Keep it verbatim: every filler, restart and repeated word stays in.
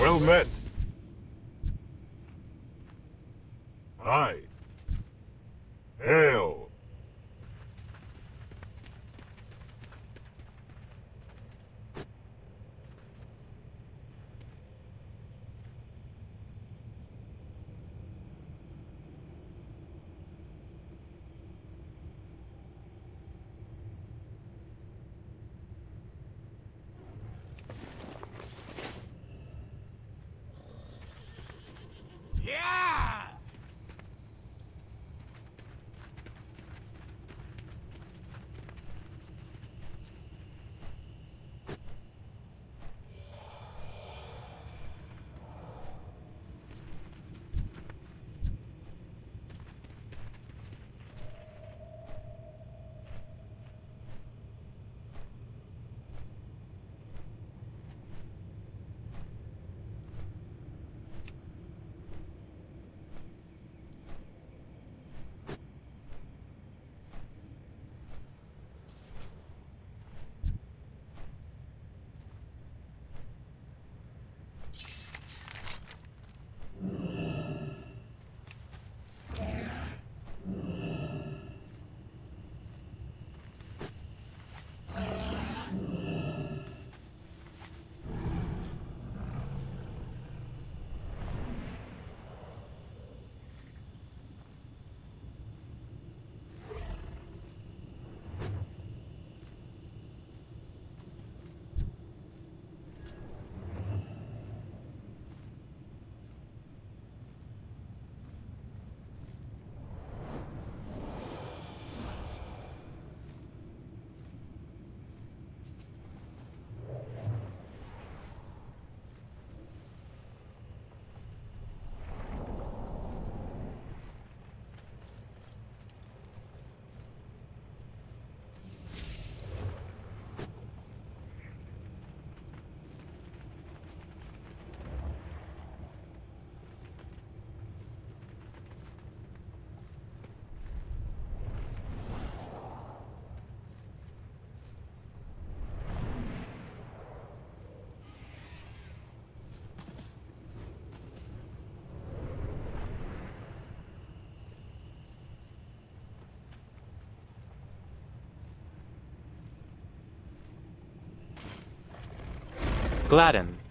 Well met. Aye. Hail. Aladdin.